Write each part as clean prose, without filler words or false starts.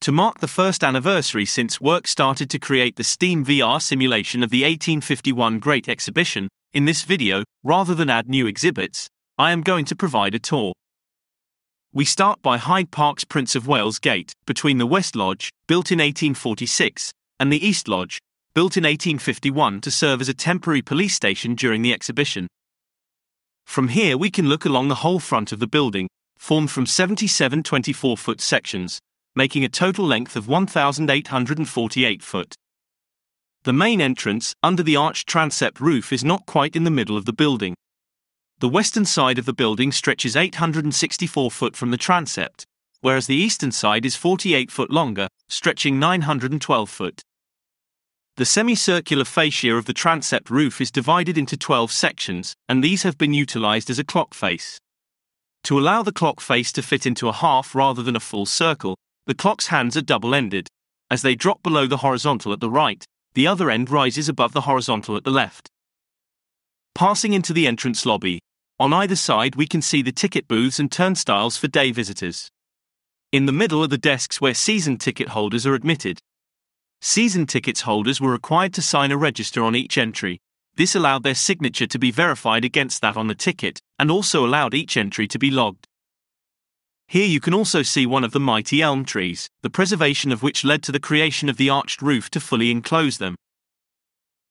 To mark the first anniversary since work started to create the Steam VR simulation of the 1851 Great Exhibition, in this video, rather than add new exhibits, I am going to provide a tour. We start by Hyde Park's Prince of Wales Gate, between the West Lodge, built in 1846, and the East Lodge, built in 1851 to serve as a temporary police station during the exhibition. From here we can look along the whole front of the building, formed from 77 24-foot sections, making a total length of 1,848 foot. The main entrance, under the arched transept roof, is not quite in the middle of the building. The western side of the building stretches 864 foot from the transept, whereas the eastern side is 48 foot longer, stretching 912 foot. The semicircular fascia of the transept roof is divided into 12 sections, and these have been utilized as a clock face. To allow the clock face to fit into a half rather than a full circle, the clock's hands are double-ended. As they drop below the horizontal at the right, the other end rises above the horizontal at the left. Passing into the entrance lobby, on either side we can see the ticket booths and turnstiles for day visitors. In the middle are the desks where season ticket holders are admitted. Season tickets holders were required to sign a register on each entry. This allowed their signature to be verified against that on the ticket, and also allowed each entry to be logged. Here you can also see one of the mighty elm trees, the preservation of which led to the creation of the arched roof to fully enclose them.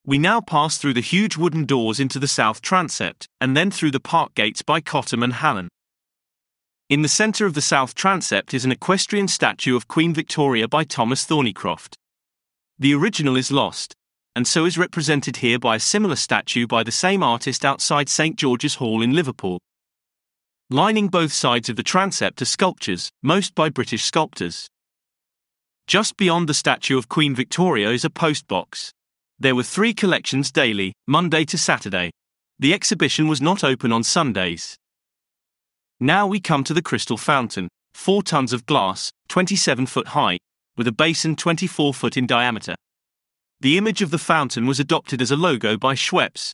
We now pass through the huge wooden doors into the south transept, and then through the park gates by Cottam and Hallon. In the centre of the south transept is an equestrian statue of Queen Victoria by Thomas Thornycroft. The original is lost, and so is represented here by a similar statue by the same artist outside St George's Hall in Liverpool. Lining both sides of the transept are sculptures, most by British sculptors. Just beyond the statue of Queen Victoria is a post box. There were 3 collections daily, Monday to Saturday. The exhibition was not open on Sundays. Now we come to the Crystal Fountain, 4 tons of glass, 27 foot high, with a basin 24 foot in diameter. The image of the fountain was adopted as a logo by Schweppes.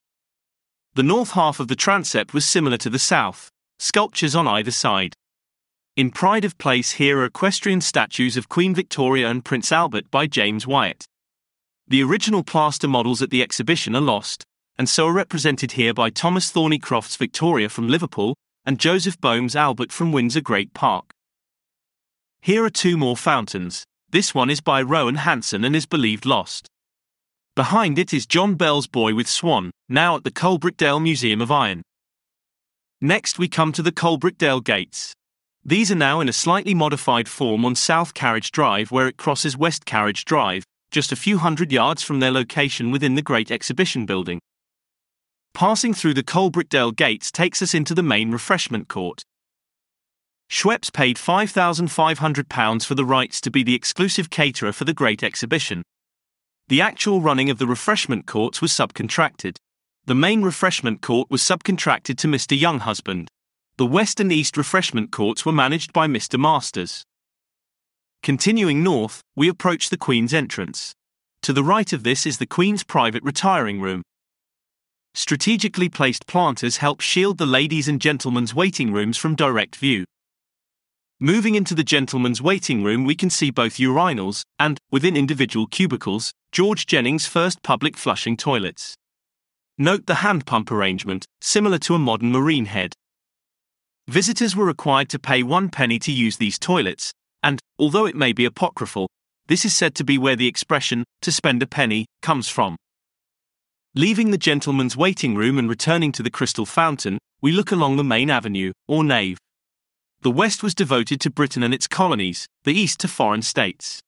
The north half of the transept was similar to the south. Sculptures on either side. In pride of place here are equestrian statues of Queen Victoria and Prince Albert by James Wyatt. The original plaster models at the exhibition are lost, and so are represented here by Thomas Thornycroft's Victoria from Liverpool and Joseph Boehm's Albert from Windsor Great Park. Here are 2 more fountains. This one is by Rowan Hansen and is believed lost. Behind it is John Bell's Boy with Swan, now at the Coalbrookdale Museum of Iron. Next we come to the Coalbrookdale Gates. These are now in a slightly modified form on South Carriage Drive where it crosses West Carriage Drive, just a few hundred yards from their location within the Great Exhibition building. Passing through the Coalbrookdale Gates takes us into the main refreshment court. Schweppes paid £5,500 for the rights to be the exclusive caterer for the Great Exhibition. The actual running of the refreshment courts was subcontracted. The main refreshment court was subcontracted to Mr. Younghusband. The west and east refreshment courts were managed by Mr. Masters. Continuing north, we approach the Queen's entrance. To the right of this is the Queen's private retiring room. Strategically placed planters help shield the ladies' and gentlemen's waiting rooms from direct view. Moving into the gentlemen's waiting room, we can see both urinals and, within individual cubicles, George Jennings' first public flushing toilets. Note the hand pump arrangement, similar to a modern marine head. Visitors were required to pay 1 penny to use these toilets, and, although it may be apocryphal, this is said to be where the expression, to spend a penny, comes from. Leaving the gentleman's waiting room and returning to the Crystal Fountain, we look along the main avenue, or nave. The west was devoted to Britain and its colonies, the east to foreign states.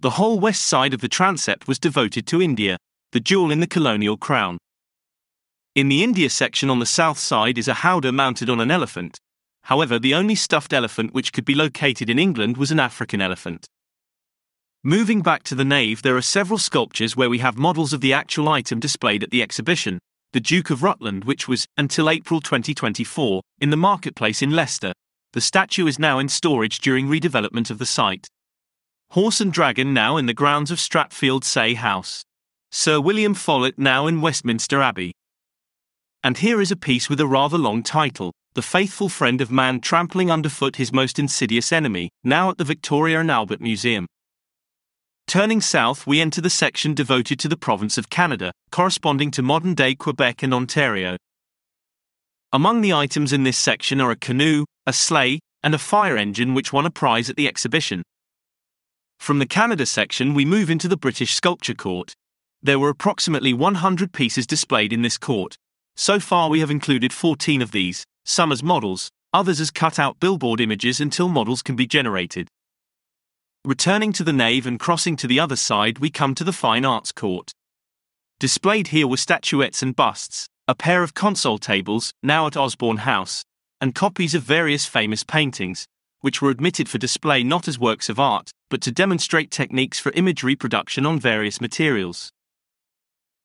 The whole west side of the transept was devoted to India, the jewel in the colonial crown. In the India section on the south side is a howdah mounted on an elephant. However, the only stuffed elephant which could be located in England was an African elephant. Moving back to the nave, there are several sculptures where we have models of the actual item displayed at the exhibition, the Duke of Rutland, which was, until April 2024, in the marketplace in Leicester. The statue is now in storage during redevelopment of the site. Horse and Dragon now in the grounds of Stratfield Say House. Sir William Follett now in Westminster Abbey. And here is a piece with a rather long title, The Faithful Friend of Man Trampling Underfoot His Most Insidious Enemy, now at the Victoria and Albert Museum. Turning south, we enter the section devoted to the province of Canada, corresponding to modern-day Quebec and Ontario. Among the items in this section are a canoe, a sleigh, and a fire engine which won a prize at the exhibition. From the Canada section we move into the British Sculpture Court. There were approximately 100 pieces displayed in this court. So far we have included 14 of these, some as models, others as cut-out billboard images until models can be generated. Returning to the nave and crossing to the other side we come to the Fine Arts Court. Displayed here were statuettes and busts, a pair of console tables, now at Osborne House, and copies of various famous paintings, which were admitted for display not as works of art, but to demonstrate techniques for image reproduction on various materials.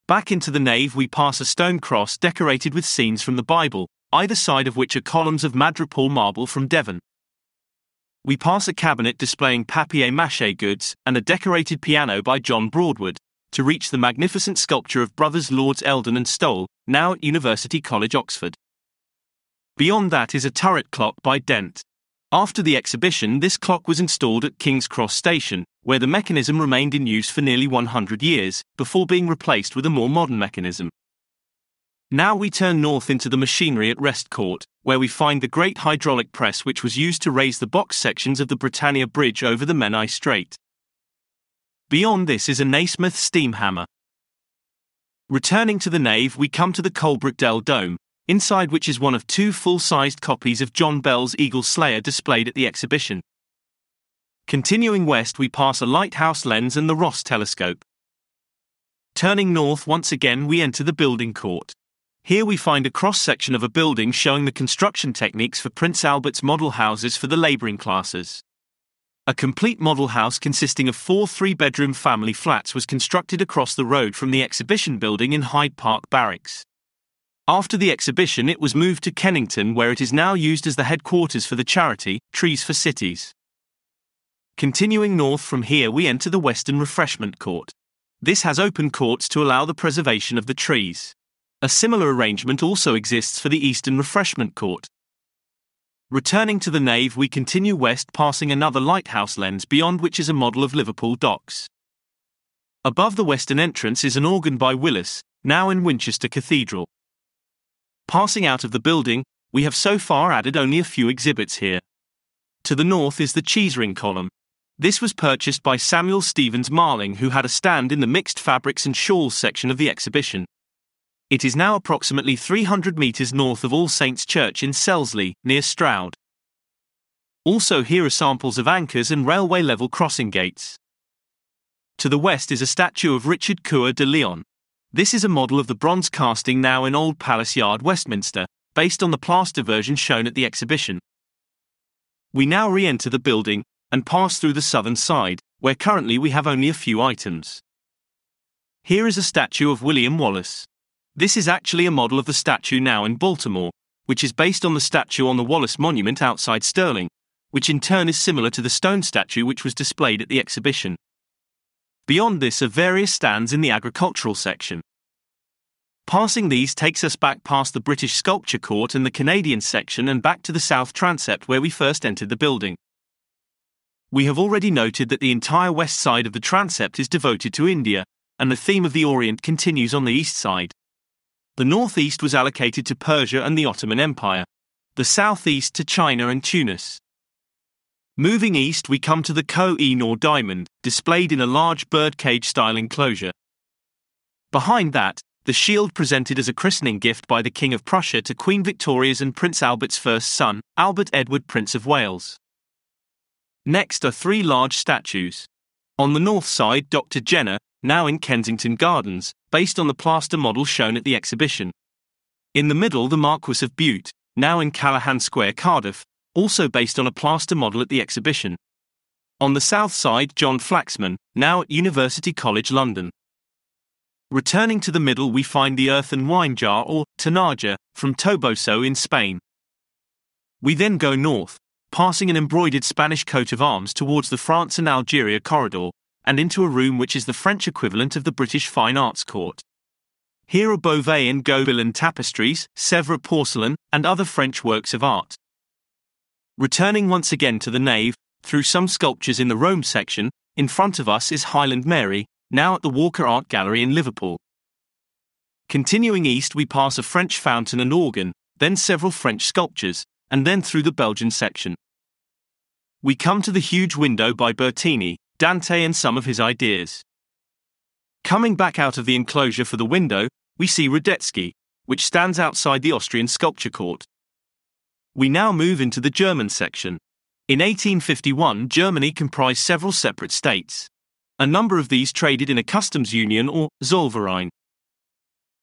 Back into the nave we pass a stone cross decorated with scenes from the Bible, either side of which are columns of madrepore marble from Devon. We pass a cabinet displaying papier-mâché goods and a decorated piano by John Broadwood, to reach the magnificent sculpture of brothers Lords Eldon and Stowell, now at University College, Oxford. Beyond that is a turret clock by Dent. After the exhibition, this clock was installed at King's Cross Station, where the mechanism remained in use for nearly 100 years, before being replaced with a more modern mechanism. Now we turn north into the machinery at Rest Court, where we find the great hydraulic press which was used to raise the box sections of the Britannia Bridge over the Menai Strait. Beyond this is a Nasmyth steam hammer. Returning to the nave, we come to the Coalbrookdale Dome, inside which is one of two full-sized copies of John Bell's Eagle Slayer displayed at the exhibition. Continuing west, we pass a lighthouse lens and the Ross telescope. Turning north once again, we enter the building court. Here we find a cross-section of a building showing the construction techniques for Prince Albert's model houses for the labouring classes. A complete model house consisting of 4 3-bedroom family flats was constructed across the road from the exhibition building in Hyde Park Barracks. After the exhibition it was moved to Kennington, where it is now used as the headquarters for the charity, Trees for Cities. Continuing north from here we enter the Western Refreshment Court. This has open courts to allow the preservation of the trees. A similar arrangement also exists for the Eastern Refreshment Court. Returning to the nave we continue west, passing another lighthouse lens, beyond which is a model of Liverpool Docks. Above the western entrance is an organ by Willis, now in Winchester Cathedral. Passing out of the building, we have so far added only a few exhibits here. To the north is the cheese ring column. This was purchased by Samuel Stevens Marling, who had a stand in the mixed fabrics and shawls section of the exhibition. It is now approximately 300 metres north of All Saints Church in Selsley, near Stroud. Also here are samples of anchors and railway-level crossing gates. To the west is a statue of Richard Coeur de Lion. This is a model of the bronze casting now in Old Palace Yard, Westminster, based on the plaster version shown at the exhibition. We now re-enter the building, and pass through the southern side, where currently we have only a few items. Here is a statue of William Wallace. This is actually a model of the statue now in Baltimore, which is based on the statue on the Wallace Monument outside Stirling, which in turn is similar to the stone statue which was displayed at the exhibition. Beyond this are various stands in the agricultural section. Passing these takes us back past the British Sculpture Court and the Canadian section and back to the South Transept where we first entered the building. We have already noted that the entire west side of the transept is devoted to India, and the theme of the Orient continues on the east side. The northeast was allocated to Persia and the Ottoman Empire, the southeast to China and Tunis. Moving east we come to the Koh-i-Noor diamond, displayed in a large birdcage-style enclosure. Behind that, the shield presented as a christening gift by the King of Prussia to Queen Victoria's and Prince Albert's first son, Albert Edward, Prince of Wales. Next are 3 large statues. On the north side, Dr. Jenner, now in Kensington Gardens, based on the plaster model shown at the exhibition. In the middle, the Marquis of Bute, now in Callaghan Square, Cardiff, also based on a plaster model at the exhibition. On the south side, John Flaxman, now at University College, London. Returning to the middle, we find the earthen wine jar, or tanaja, from Toboso in Spain. We then go north, passing an embroidered Spanish coat of arms towards the France and Algeria corridor, and into a room which is the French equivalent of the British Fine Arts Court. Here are Beauvais and Gobelin tapestries, Sèvres porcelain, and other French works of art. Returning once again to the nave, through some sculptures in the Rome section, in front of us is Highland Mary, now at the Walker Art Gallery in Liverpool. Continuing east we pass a French fountain and organ, then several French sculptures, and then through the Belgian section. We come to the huge window by Bertini, Dante and some of his ideas. Coming back out of the enclosure for the window, we see Radetzky, which stands outside the Austrian Sculpture Court. We now move into the German section. In 1851, Germany comprised several separate states. A number of these traded in a customs union or Zollverein.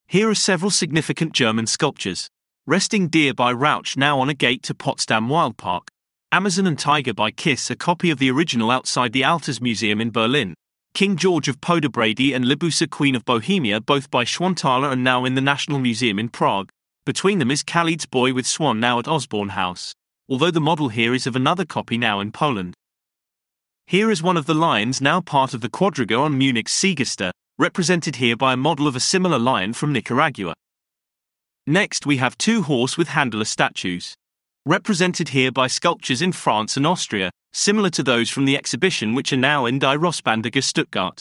Here are several significant German sculptures. Resting Deer by Rauch, now on a gate to Potsdam Wildpark. Amazon and Tiger by Kiss, a copy of the original outside the Alters Museum in Berlin. King George of Podobrady and Libusa Queen of Bohemia, both by Schwanthaler and now in the National Museum in Prague. Between them is Khalid's Boy with Swan, now at Osborne House, although the model here is of another copy now in Poland. Here is one of the lions now part of the Quadriga on Munich's Siegerster, represented here by a model of a similar lion from Nicaragua. Next we have two horse with handler statues, represented here by sculptures in France and Austria, similar to those from the exhibition which are now in Die Rossbandige Stuttgart.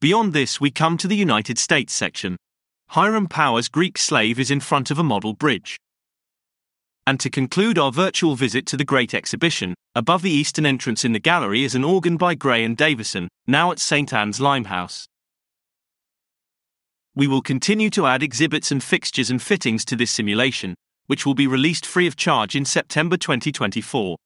Beyond this we come to the United States section. Hiram Powers' Greek Slave is in front of a model bridge. And to conclude our virtual visit to the Great Exhibition, above the eastern entrance in the gallery is an organ by Gray and Davison, now at St Anne's Limehouse. We will continue to add exhibits and fixtures and fittings to this simulation, which will be released free of charge in September 2024.